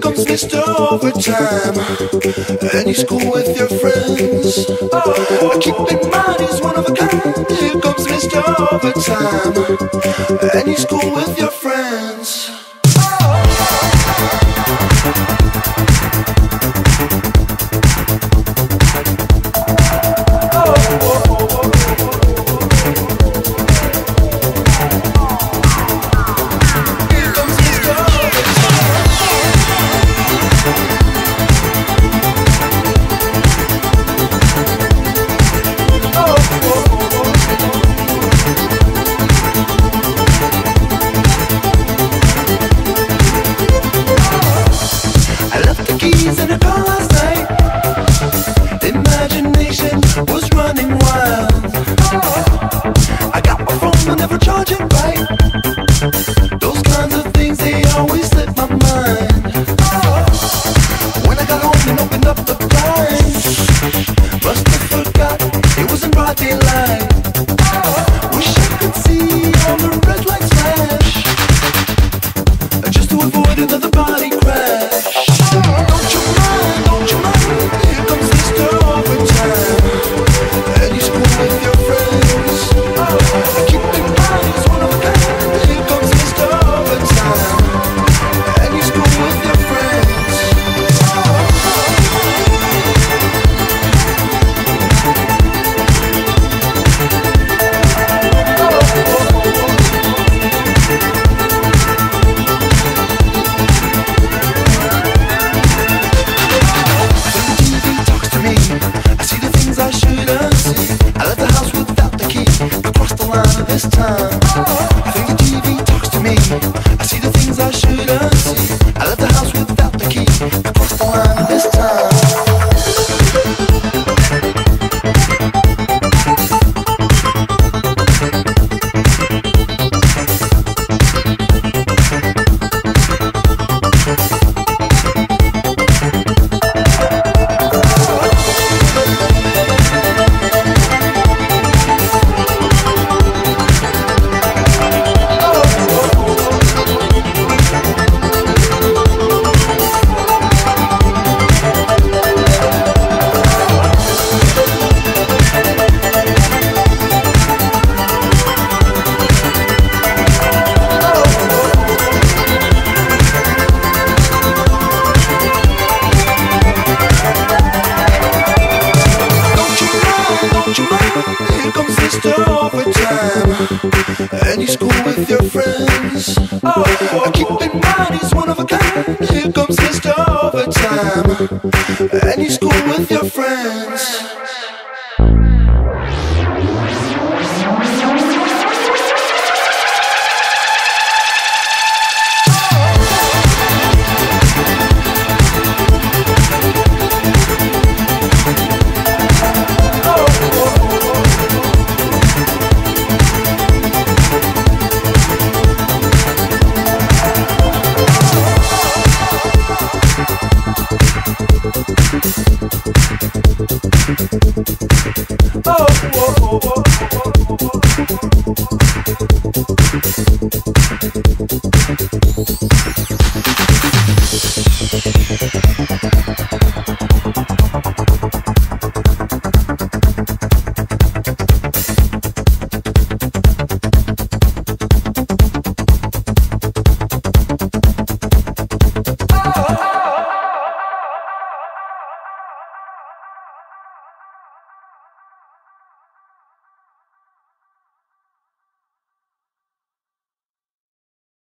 comes Mr. Overtime, and he's cool with your friends. Oh, keep in mind he's one of a kind. Here comes Mr. Overtime, and he's cool with your friends. And he's cool with your friends. Oh, keep in mind he's one of a kind. Here comes Mr. Overtime, and he's cool with your friends.